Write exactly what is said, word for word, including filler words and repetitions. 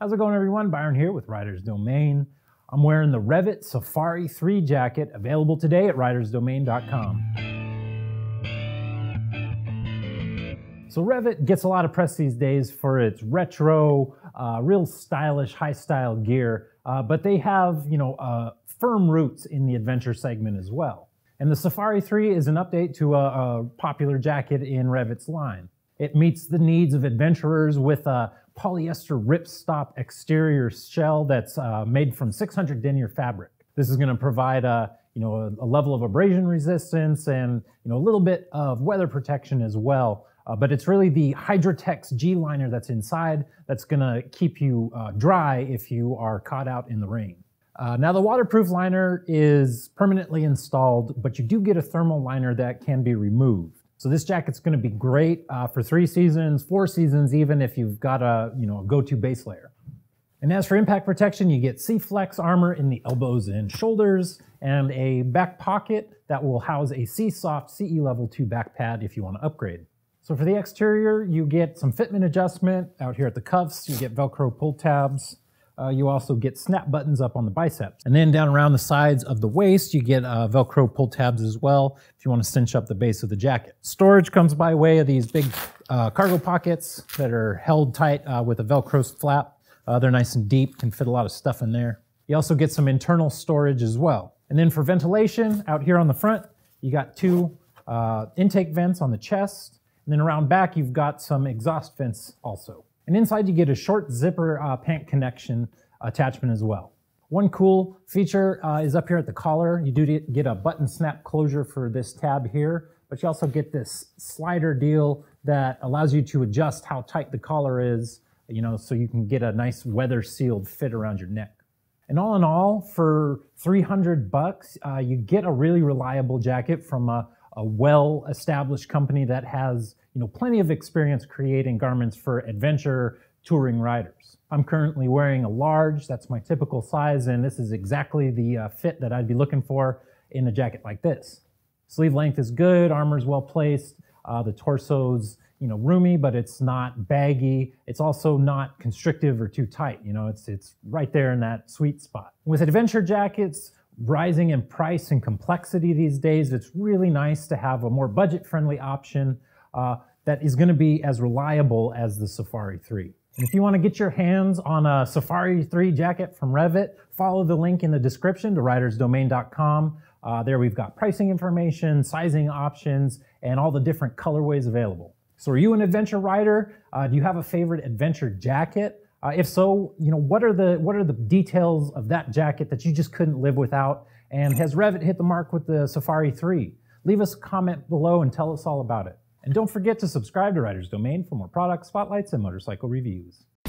How's it going, everyone? Byron here with Riders Domain. I'm wearing the REV'IT! Safari three jacket, available today at riders domain dot com. So REV'IT! Gets a lot of press these days for its retro, uh, real stylish, high-style gear, uh, but they have, you know, uh, firm roots in the adventure segment as well. And the Safari three is an update to a, a popular jacket in REV'IT!'s line. It meets the needs of adventurers with a polyester ripstop exterior shell that's uh, made from six hundred denier fabric. This is going to provide a, you know, a, a level of abrasion resistance and, you know, a little bit of weather protection as well. Uh, but it's really the Hydratex G liner that's inside that's going to keep you uh, dry if you are caught out in the rain. Uh, now the waterproof liner is permanently installed, but you do get a thermal liner that can be removed. So this jacket's going to be great uh, for three seasons, four seasons, even if you've got a, you know, a go-to base layer. And as for impact protection, you get C-flex armor in the elbows and shoulders, and a back pocket that will house a C-soft C E Level two back pad if you want to upgrade. So for the exterior, you get some fitment adjustment out here at the cuffs. You get Velcro pull tabs. Uh, you also get snap buttons up on the biceps. And then down around the sides of the waist, you get uh, Velcro pull tabs as well if you want to cinch up the base of the jacket. Storage comes by way of these big uh, cargo pockets that are held tight uh, with a Velcro flap. Uh, they're nice and deep, can fit a lot of stuff in there. You also get some internal storage as well. And then for ventilation, out here on the front, you got two uh, intake vents on the chest. And then around back, you've got some exhaust vents also. And inside you get a short zipper uh, pant connection attachment as well. One cool feature uh, is up here at the collar. You do get a button snap closure for this tab here, but you also get this slider deal that allows you to adjust how tight the collar is, you know, so you can get a nice weather sealed fit around your neck. And all in all, for three hundred bucks, uh, you get a really reliable jacket from a, a well-established company that has, you know, plenty of experience creating garments for adventure touring riders. I'm currently wearing a large, that's my typical size, and this is exactly the uh, fit that I'd be looking for in a jacket like this. Sleeve length is good, armor's well placed, uh, the torso's, you know, roomy, but it's not baggy. It's also not constrictive or too tight, you know, it's, it's right there in that sweet spot. With adventure jackets rising in price and complexity these days, it's really nice to have a more budget-friendly option Uh, that is going to be as reliable as the Safari three. And if you want to get your hands on a Safari three jacket from REV'IT!, follow the link in the description to riders domain dot com. Uh, there we've got pricing information, sizing options, and all the different colorways available. So are you an adventure rider? Uh, do you have a favorite adventure jacket? Uh, if so, you know, what are the what are the details of that jacket that you just couldn't live without? And has REV'IT! Hit the mark with the Safari three? Leave us a comment below and tell us all about it. And don't forget to subscribe to Riders Domain for more product spotlights and motorcycle reviews.